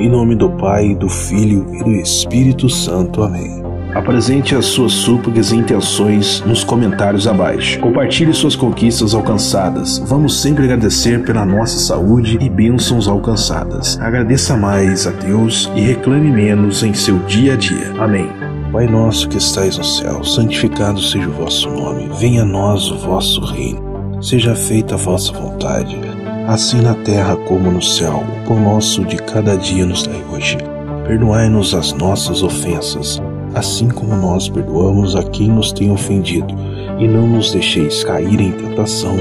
Em nome do Pai, do Filho e do Espírito Santo. Amém. Apresente as suas súplicas e intenções nos comentários abaixo. Compartilhe suas conquistas alcançadas. Vamos sempre agradecer pela nossa saúde e bênçãos alcançadas. Agradeça mais a Deus e reclame menos em seu dia a dia. Amém. Pai nosso que estais no céu, santificado seja o vosso nome. Venha a nós o vosso reino. Seja feita a vossa vontade, assim na terra como no céu. O pão nosso de cada dia nos dai hoje. Perdoai-nos as nossas ofensas, assim como nós perdoamos a quem nos tem ofendido. E não nos deixeis cair em tentação,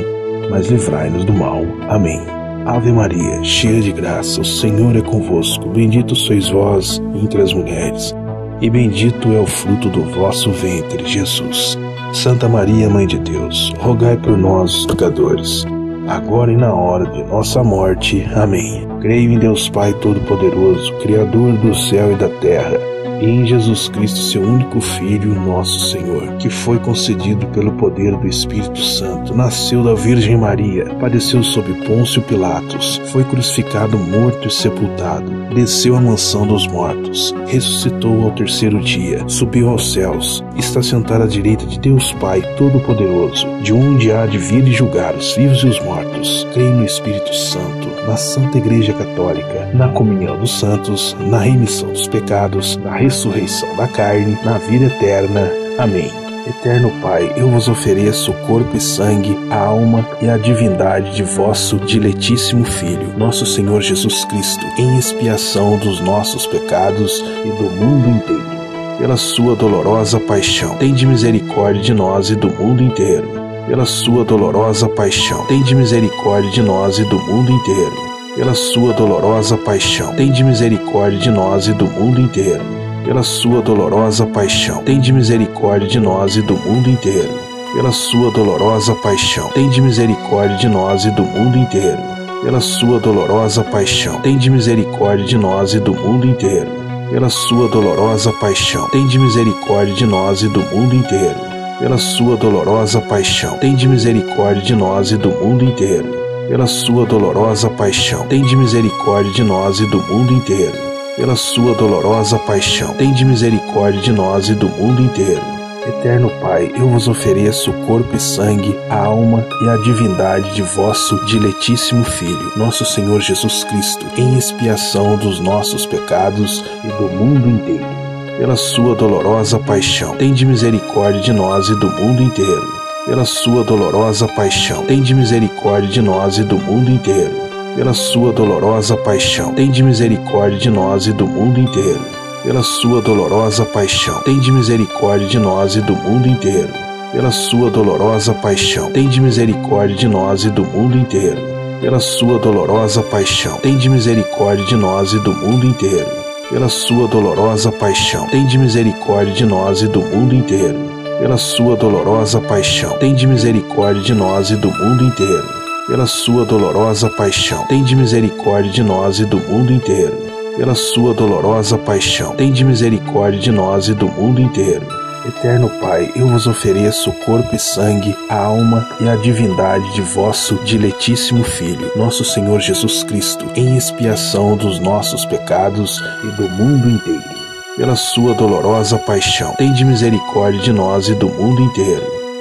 mas livrai-nos do mal. Amém. Ave Maria, cheia de graça, o Senhor é convosco. Bendito sois vós entre as mulheres, e bendito é o fruto do vosso ventre, Jesus. Santa Maria, Mãe de Deus, rogai por nós, pecadores, agora e na hora de nossa morte. Amém. Creio em Deus Pai Todo-Poderoso, Criador do céu e da terra, e em Jesus Cristo, seu único Filho, nosso Senhor, que foi concedido pelo poder do Espírito Santo, nasceu da Virgem Maria, padeceu sob Pôncio Pilatos, foi crucificado, morto e sepultado, desceu à mansão dos mortos, ressuscitou ao terceiro dia, subiu aos céus, está sentado à direita de Deus Pai Todo-Poderoso, de onde há de vir e julgar os vivos e os mortos. Creio no Espírito Santo, na Santa Igreja Católica, na comunhão dos santos, na remissão dos pecados, na ressurreição da carne, na vida eterna. Amém. Eterno Pai, eu vos ofereço o corpo e sangue, a alma e a divindade de vosso diletíssimo Filho, nosso Senhor Jesus Cristo, em expiação dos nossos pecados e do mundo inteiro. Pela sua dolorosa paixão, tende misericórdia de nós e do mundo inteiro. Pela sua dolorosa paixão, tende misericórdia de nós e do mundo inteiro. Pela sua dolorosa paixão, tende misericórdia de nós e do mundo inteiro. Pela sua dolorosa paixão, tende misericórdia de nós e do mundo inteiro. Pela sua dolorosa paixão, tende misericórdia de nós e do mundo inteiro. Pela sua dolorosa paixão, tende misericórdia de nós e do mundo inteiro. Pela sua dolorosa paixão, tende misericórdia de nós e do mundo inteiro. Pela sua dolorosa paixão, tende misericórdia de nós e do mundo inteiro. Pela sua dolorosa paixão, tende misericórdia de nós e do mundo inteiro. Pela sua dolorosa paixão, tende misericórdia de nós e do mundo inteiro. Eterno Pai, eu vos ofereço o corpo e sangue, a alma e a divindade de vosso diletíssimo Filho, nosso Senhor Jesus Cristo, em expiação dos nossos pecados e do mundo inteiro. Pela sua dolorosa paixão, tende misericórdia de nós e do mundo inteiro. Pela sua dolorosa paixão, tende misericórdia de nós e do mundo inteiro. Pela sua dolorosa paixão, tende misericórdia de nós e do mundo inteiro. Pela sua dolorosa paixão, tende misericórdia de nós e do mundo inteiro. Pela sua dolorosa paixão, tende misericórdia de nós e do mundo inteiro. Pela sua dolorosa paixão, tende misericórdia de nós e do mundo inteiro. Pela sua dolorosa paixão, tende misericórdia de nós e do mundo inteiro. Pela sua dolorosa paixão, tende misericórdia de nós e do mundo inteiro. Pela sua dolorosa paixão, tende misericórdia de nós e do mundo inteiro. Pela sua dolorosa paixão, tende misericórdia de nós e do mundo inteiro. Eterno Pai, eu vos ofereço o corpo e sangue, a alma e a divindade de vosso diletíssimo Filho, nosso Senhor Jesus Cristo, em expiação dos nossos pecados e do mundo inteiro. Pela sua dolorosa paixão, tende misericórdia de nós e do mundo inteiro.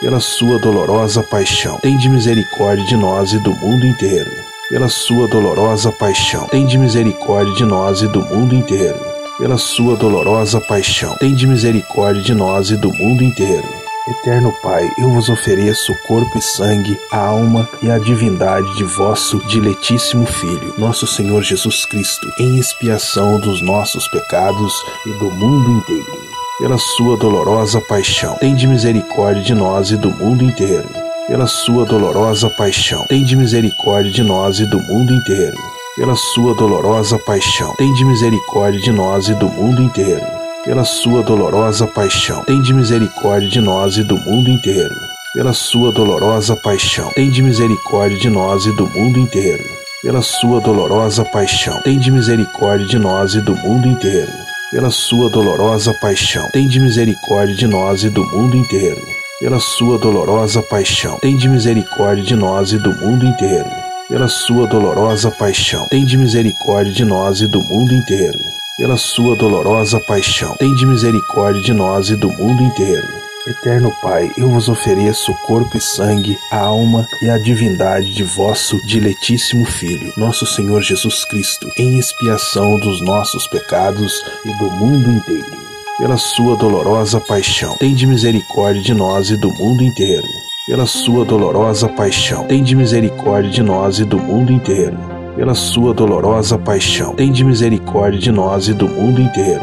Pela sua dolorosa paixão, tende misericórdia de nós e do mundo inteiro. Pela sua dolorosa paixão, tende misericórdia de nós e do mundo inteiro. Pela sua dolorosa paixão, tende misericórdia de nós e do mundo inteiro. Eterno Pai, eu vos ofereço o corpo e sangue, a alma e a divindade de vosso diletíssimo Filho, nosso Senhor Jesus Cristo, em expiação dos nossos pecados e do mundo inteiro. Pela sua dolorosa paixão, tende misericórdia de nós e do mundo inteiro. Pela sua dolorosa paixão, tende misericórdia de nós e do mundo inteiro. Pela sua dolorosa paixão, tende misericórdia de nós e do mundo inteiro. Pela sua dolorosa paixão, tende misericórdia de nós e do mundo inteiro. Pela sua dolorosa paixão, tende misericórdia de nós e do mundo inteiro. Pela sua dolorosa paixão, tende misericórdia de nós e do mundo inteiro. Pela sua dolorosa paixão, tende misericórdia de nós e do mundo inteiro. Pela sua dolorosa paixão, tende misericórdia de nós e do mundo inteiro. Pela sua dolorosa paixão, tende misericórdia de nós e do mundo inteiro. Pela sua dolorosa paixão, tende misericórdia de nós e do mundo inteiro. Eterno Pai, eu vos ofereço o corpo e sangue, a alma e a divindade de vosso diletíssimo Filho, nosso Senhor Jesus Cristo, em expiação dos nossos pecados e do mundo inteiro. Pela sua dolorosa paixão, tende misericórdia de nós e do mundo inteiro. Pela sua dolorosa paixão, tende misericórdia de nós e do mundo inteiro. Pela sua dolorosa paixão, tende misericórdia de nós e do mundo inteiro.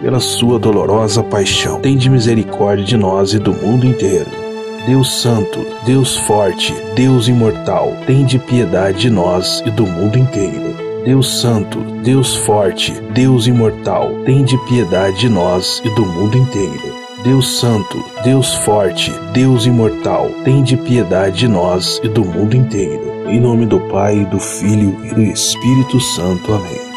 Pela sua dolorosa paixão, tende misericórdia de nós e do mundo inteiro. Deus Santo, Deus Forte, Deus Imortal, tende piedade de nós e do mundo inteiro. Deus Santo, Deus Forte, Deus Imortal, tende piedade de nós e do mundo inteiro. Deus Santo, Deus Forte, Deus Imortal, tende piedade de nós e do mundo inteiro. Em nome do Pai, do Filho e do Espírito Santo. Amém.